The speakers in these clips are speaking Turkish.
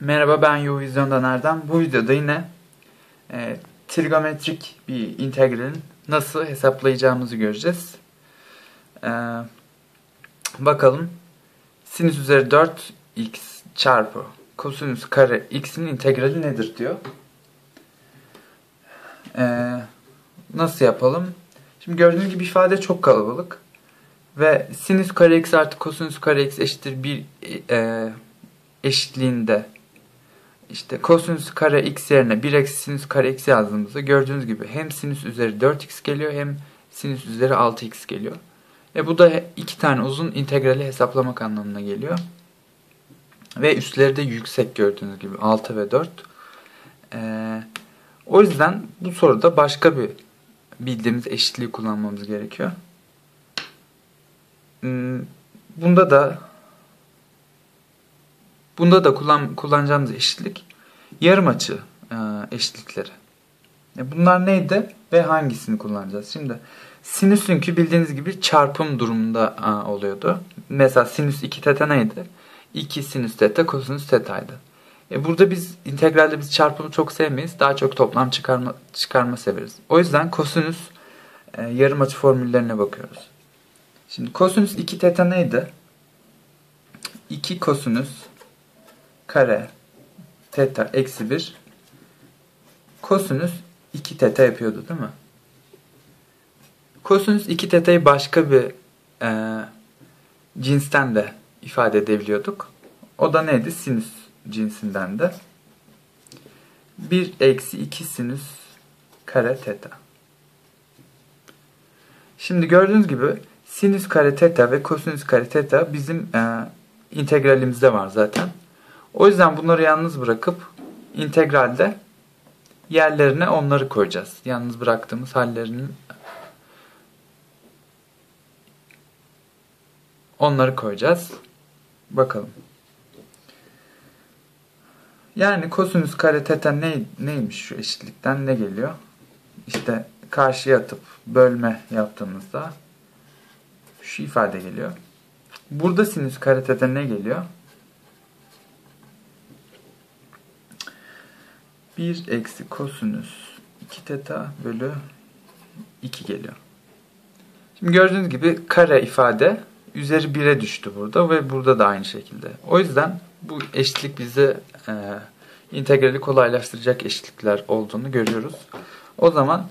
Merhaba, ben YouVizyon'dan Erdem. Bu videoda yine trigonometrik bir integralin nasıl hesaplayacağımızı göreceğiz. Bakalım, sinüs üzeri 4x çarpı kosinüs kare x'in integrali nedir diyor. Nasıl yapalım? Şimdi gördüğünüz gibi ifade çok kalabalık. Ve sinüs kare x artı kosinüs kare x eşittir 1 eşitliğinde işte kosinüs kare x yerine 1 eksi sinüs kare x yazdığımızda gördüğünüz gibi hem sinüs üzeri 4x geliyor hem sinüs üzeri 6x geliyor. Bu da iki tane uzun integrali hesaplamak anlamına geliyor. Ve üstleri de yüksek, gördüğünüz gibi 6 ve 4. O yüzden bu soruda başka bir bildiğimiz eşitliği kullanmamız gerekiyor. Bunda da kullanacağımız eşitlik yarımaçı eşitlikleri. Bunlar neydi ve hangisini kullanacağız? Şimdi sinüsünkü bildiğiniz gibi çarpım durumunda oluyordu. Mesela sinüs 2 teta neydi? 2 sinüs teta kosinüs tetaydı. Burada biz integralde çarpımı çok sevmeyiz. Daha çok toplam çıkarma severiz. O yüzden kosinüs yarımaçı formüllerine bakıyoruz. Şimdi kosinüs 2 teta neydi? 2 kosinüs kare teta eksi 1 kosinüs 2 teta yapıyordu, değil mi? Kosinüs 2 teta'yı başka bir cinsten de ifade edebiliyorduk. O da neydi? Sinüs cinsinden de. 1 eksi 2 sinüs kare teta. Şimdi gördüğünüz gibi sinüs kare teta ve kosinüs kare teta bizim integralimizde var zaten. O yüzden bunları yalnız bırakıp integralde yerlerine onları koyacağız. Yalnız bıraktığımız hallerinin onları koyacağız. Bakalım. Yani kosinüs kare teta neymiş, şu eşitlikten ne geliyor? İşte karşıya atıp bölme yaptığımızda şu ifade geliyor. Burada sinüs kare teta ne geliyor? 1 eksi kosinüs 2 teta bölü 2 geliyor. Şimdi gördüğünüz gibi kare ifade üzeri 1'e düştü burada ve burada da aynı şekilde. O yüzden bu eşitlik bize integrali kolaylaştıracak eşitlikler olduğunu görüyoruz. O zaman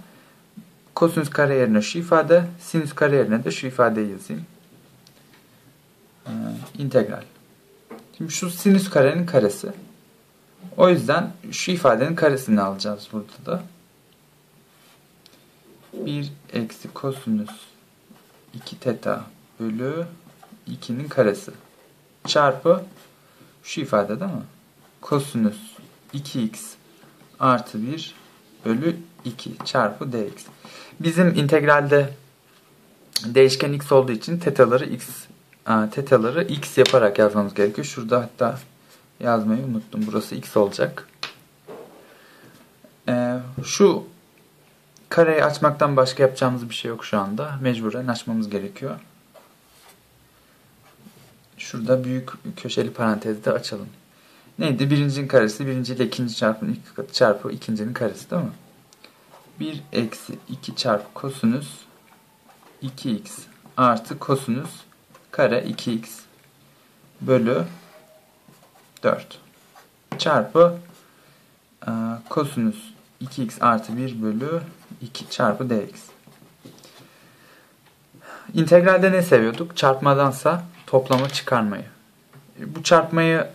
kosinüs kare yerine şu ifade, sinüs kare yerine de şu ifadeyi yazayım. İntegral. Şimdi şu sinüs karenin karesi. O yüzden şu ifadenin karesini alacağız burada da. 1 eksi kosinüs 2 teta bölü 2'nin karesi. Çarpı şu ifade, değil mi? Kosinüs 2x artı 1 bölü 2 çarpı dx. Bizim integralde değişken x olduğu için tetaları x yaparak yazmamız gerekiyor. Şurada hatta yazmayı unuttum. Burası x olacak. Şu kareyi açmaktan başka yapacağımız bir şey yok şu anda. Mecburen açmamız gerekiyor. Şurada büyük köşeli parantezde açalım. Neydi? Birincinin karesi. Birinci ile ikinci çarpının iki katı çarpı ikincinin karesi, değil mi? 1 eksi 2 çarpı kosinüs 2x artı kosinüs kare 2x bölü 4 çarpı kosinüs 2x artı 1 bölü 2 çarpı dx. İntegralde ne seviyorduk? Çarpmadansa toplama çıkarmayı. Bu çarpmayı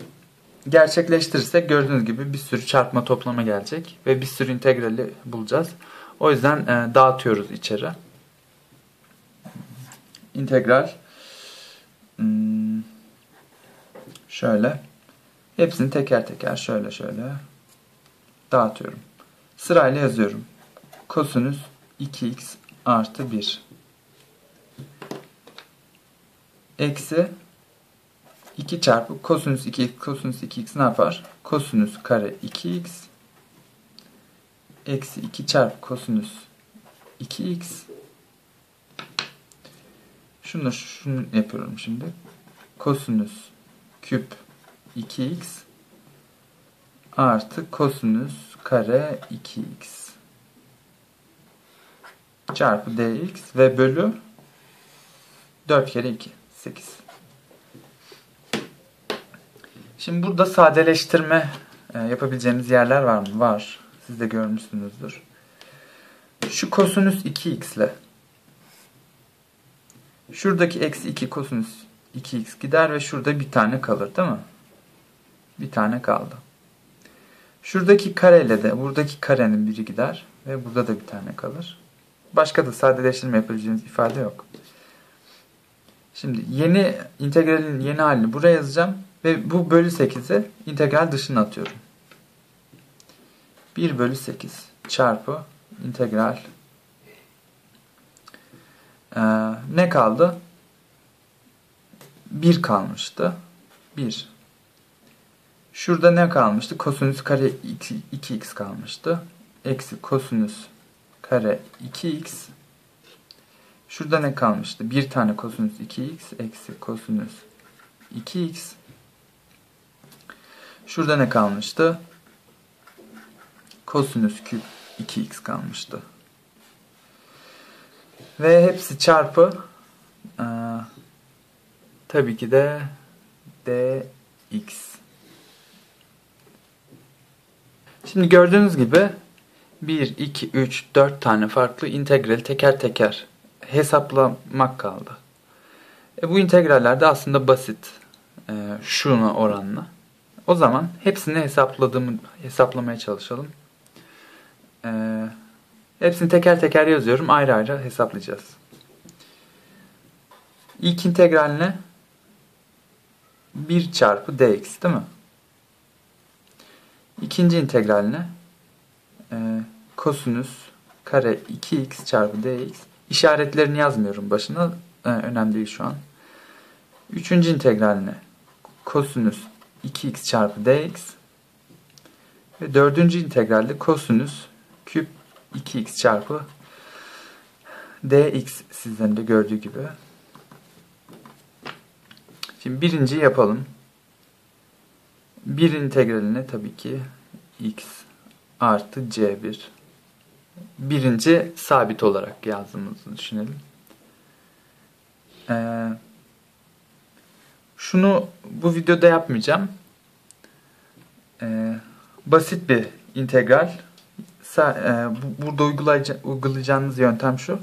gerçekleştirirsek gördüğünüz gibi bir sürü çarpma toplama gelecek ve bir sürü integrali bulacağız. O yüzden dağıtıyoruz içeri. İntegral şöyle. Hepsini teker teker şöyle dağıtıyorum. Sırayla yazıyorum. Kosinüs 2x artı 1. Eksi 2 çarpı kosinüs 2x. Kosinüs 2x ne yapar? Kosinüs kare 2x. Eksi 2 çarpı kosinüs 2x. Şunu yapıyorum şimdi. Kosinüs küp 2x artı kosinüs kare 2x çarpı dx ve bölü 4 kere 2, 8. Şimdi burada sadeleştirme yapabileceğimiz yerler var mı? Var. Siz de görmüşsünüzdür. Şu kosinüs 2x ile şuradaki eksi 2 kosinüs 2x gider ve şurada bir tane kalır, değil mi? Bir tane kaldı. Şuradaki kareyle de buradaki karenin biri gider ve burada da bir tane kalır. Başka da sadeleştirme yapabileceğimiz ifade yok. Şimdi yeni integralin yeni halini buraya yazacağım ve bu bölü 8'i integral dışına atıyorum. 1 bölü 8 çarpı integral ne kaldı? 1 kalmıştı. 1. Şurada ne kalmıştı? Kosinüs kare 2x kalmıştı. Eksi kosinüs kare 2x. Şurada ne kalmıştı? Bir tane kosinüs 2x eksi kosinüs 2x. Şurada ne kalmıştı? Kosinüs küp 2x kalmıştı. Ve hepsi çarpı tabii ki de dx. Şimdi gördüğünüz gibi 1, 2, 3, 4 tane farklı integrali teker teker hesaplamak kaldı. Bu integraller de aslında basit şuna oranla. O zaman hepsini hesaplamaya çalışalım. Hepsini teker teker yazıyorum. Ayrı ayrı hesaplayacağız. İlk integral ne? 1 çarpı dx, değil mi? İkinci integral ne? Kosinüs kare 2x çarpı dx. İşaretlerini yazmıyorum başına. Önemli değil şu an. Üçüncü integral ne? Kosinüs 2x çarpı dx. Ve dördüncü integralde kosinüs küp 2x çarpı dx, sizden de gördüğü gibi. Şimdi birinciyi yapalım. Bir integraline tabii ki x artı c1. Birinci sabit olarak yazdığımızı düşünelim. Şunu bu videoda yapmayacağım. Basit bir integral. Burada uygulayacağınız yöntem şu.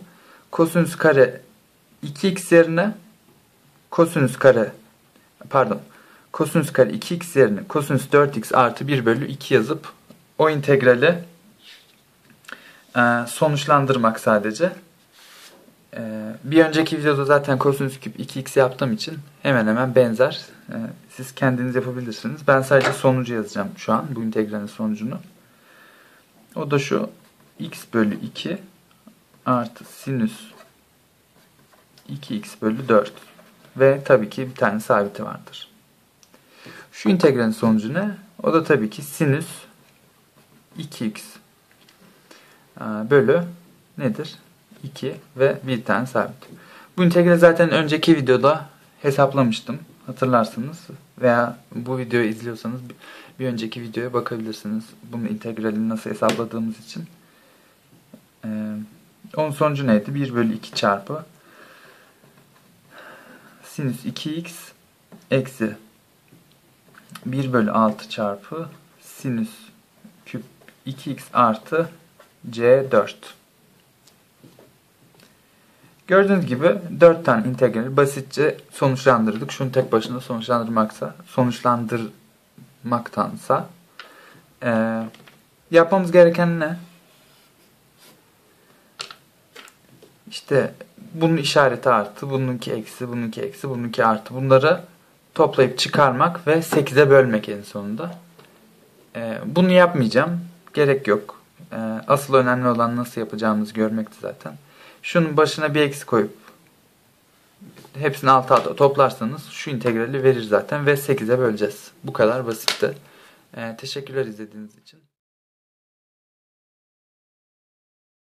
Kosinüs kare 2x yerine kosinüs kare 2x yerine kosinüs 4x artı 1 bölü 2 yazıp o integrali sonuçlandırmak sadece. Bir önceki videoda zaten kosinüs küp 2x yaptığım için hemen hemen benzer. Siz kendiniz yapabilirsiniz. Ben sadece sonucu yazacağım şu an. Bu integralin sonucunu. O da şu. X bölü 2 artı sinüs 2x bölü 4. Ve tabii ki bir tane sabiti vardır. Şu integralin sonucu ne? O da tabii ki sinüs 2x bölü nedir? 2 ve bir tane sabit. Bu integrali zaten önceki videoda hesaplamıştım. Hatırlarsınız veya bu videoyu izliyorsanız bir önceki videoya bakabilirsiniz. Bunun integralini nasıl hesapladığımız için. Onun sonucu neydi? 1 bölü 2 çarpı sinüs 2x eksi 1 bölü 6 çarpı sinüs küp 2x artı c4. Gördüğünüz gibi 4 tane integrali basitçe sonuçlandırdık. Şunu tek başına sonuçlandırmaktansa yapmamız gereken ne? İşte bunun işareti artı, bununki eksi, bununki eksi, bununki artı. Bunları toplayıp çıkarmak ve 8'e bölmek en sonunda. Bunu yapmayacağım. Gerek yok. Asıl önemli olan nasıl yapacağımızı görmekti zaten. Şunun başına bir eksi koyup hepsini alt alta toplarsanız şu integrali verir zaten ve 8'e böleceğiz. Bu kadar basitti. Teşekkürler izlediğiniz için.